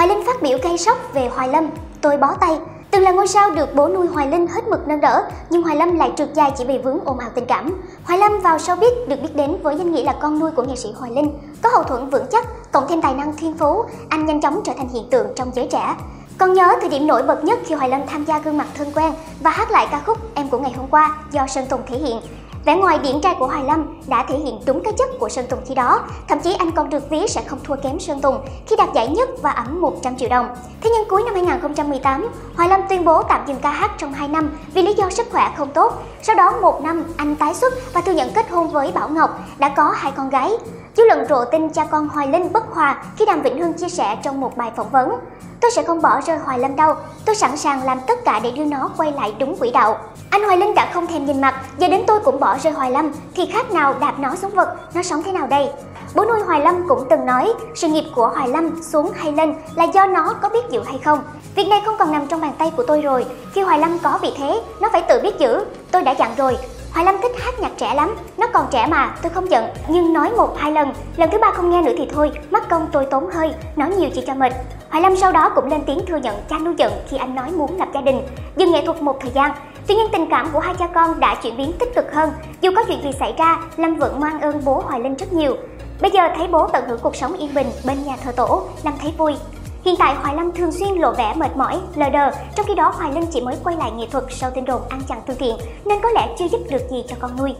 Hoài Linh phát biểu gây sốc về Hoài Lâm, tôi bó tay. Từng là ngôi sao được bố nuôi Hoài Linh hết mực nâng đỡ, nhưng Hoài Lâm lại trượt dài chỉ vì vướng ồn ào tình cảm. Hoài Lâm vào showbiz được biết đến với danh nghĩa là con nuôi của nghệ sĩ Hoài Linh, có hậu thuẫn vững chắc, cộng thêm tài năng thiên phú, anh nhanh chóng trở thành hiện tượng trong giới trẻ. Còn nhớ thời điểm nổi bật nhất khi Hoài Lâm tham gia Gương Mặt Thân Quen và hát lại ca khúc Em Của Ngày Hôm Qua do Sơn Tùng thể hiện. Vẻ ngoài điển trai của Hoài Lâm đã thể hiện đúng cái chất của Sơn Tùng khi đó, thậm chí anh còn được ví sẽ không thua kém Sơn Tùng khi đạt giải nhất và ẵm 100 triệu đồng. Thế nhưng cuối năm 2018, Hoài Lâm tuyên bố tạm dừng ca hát trong 2 năm vì lý do sức khỏe không tốt. Sau đó 1 năm, anh tái xuất và thừa nhận kết hôn với Bảo Ngọc, đã có 2 con gái. Dư luận rộ tin cha con Hoài Linh bất hòa khi Đàm Vĩnh Hưng chia sẻ trong một bài phỏng vấn: "Tôi sẽ không bỏ rơi Hoài Lâm đâu, tôi sẵn sàng làm tất cả để đưa nó quay lại đúng quỹ đạo. Anh Hoài Linh đã không thèm nhìn mặt, giờ đến tôi cũng bỏ rơi Hoài Lâm, thì khác nào đạp nó xuống vực, nó sống thế nào đây?" Bố nuôi Hoài Lâm cũng từng nói, sự nghiệp của Hoài Lâm xuống hay lên là do nó có biết giữ hay không. Việc này không còn nằm trong bàn tay của tôi rồi, khi Hoài Lâm có vị thế, nó phải tự biết giữ, tôi đã dặn rồi. Hoài Lâm thích hát nhạc trẻ lắm, nó còn trẻ mà, tôi không giận, nhưng nói 1-2 lần thứ 3 không nghe nữa thì thôi, mất công tôi tốn hơi, nói nhiều chỉ cho mệt. Hoài Lâm sau đó cũng lên tiếng thừa nhận cha nuôi giận khi anh nói muốn lập gia đình, dừng nghệ thuật một thời gian. Tuy nhiên tình cảm của hai cha con đã chuyển biến tích cực hơn, dù có chuyện gì xảy ra, Lâm vẫn mang ơn bố Hoài Linh rất nhiều. Bây giờ thấy bố tận hưởng cuộc sống yên bình bên nhà thờ tổ, Lâm thấy vui. Hiện tại Hoài Lâm thường xuyên lộ vẻ mệt mỏi, lờ đờ, trong khi đó Hoài Linh chỉ mới quay lại nghệ thuật sau tin đồn ăn chặn từ thiện nên có lẽ chưa giúp được gì cho con nuôi.